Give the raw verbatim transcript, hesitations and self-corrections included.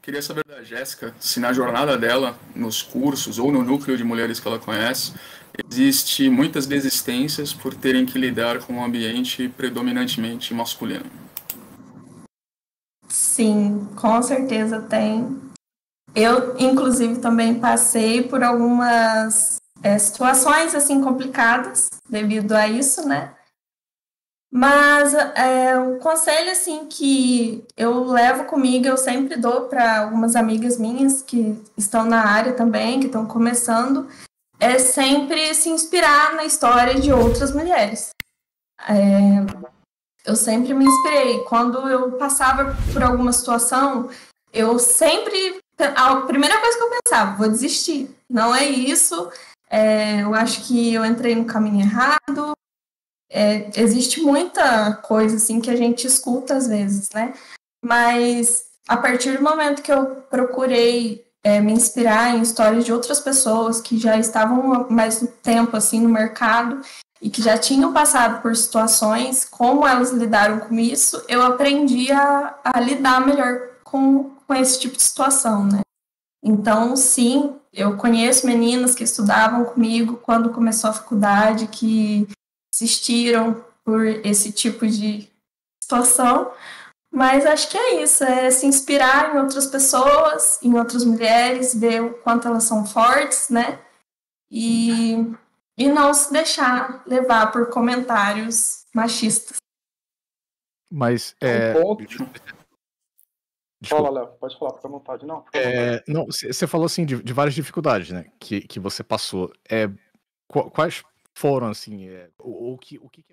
Queria saber da Jéssica se na jornada dela, nos cursos ou no núcleo de mulheres que ela conhece, existe muitas desistências por terem que lidar com um ambiente predominantemente masculino. Sim, com certeza tem. Eu, inclusive, também passei por algumas é, situações assim complicadas devido a isso, né? Mas é, o conselho assim, que eu levo comigo, eu sempre dou para algumas amigas minhas que estão na área também, que estão começando, é sempre se inspirar na história de outras mulheres. É, eu sempre me inspirei. Quando eu passava por alguma situação, eu sempre... A primeira coisa que eu pensava, vou desistir. Não é isso. É, eu acho que eu entrei no caminho errado. É, existe muita coisa assim que a gente escuta às vezes, né? Mas a partir do momento que eu procurei é, me inspirar em histórias de outras pessoas que já estavam mais tempo assim no mercado e que já tinham passado por situações, como elas lidaram com isso, eu aprendi a, a lidar melhor com, com esse tipo de situação, né? Então, sim, eu conheço meninas que estudavam comigo quando começou a faculdade, que existiram por esse tipo de situação, mas acho que é isso, é se inspirar em outras pessoas, em outras mulheres, ver o quanto elas são fortes, né, e, e não se deixar levar por comentários machistas. Mas, é... Um ponto... Desculpa. Fala, Léo, pode falar, fica à vontade, não? É, não, você falou, assim, de, de várias dificuldades, né, que, que você passou, é... Quais... foram, assim, é, o, o, que, o que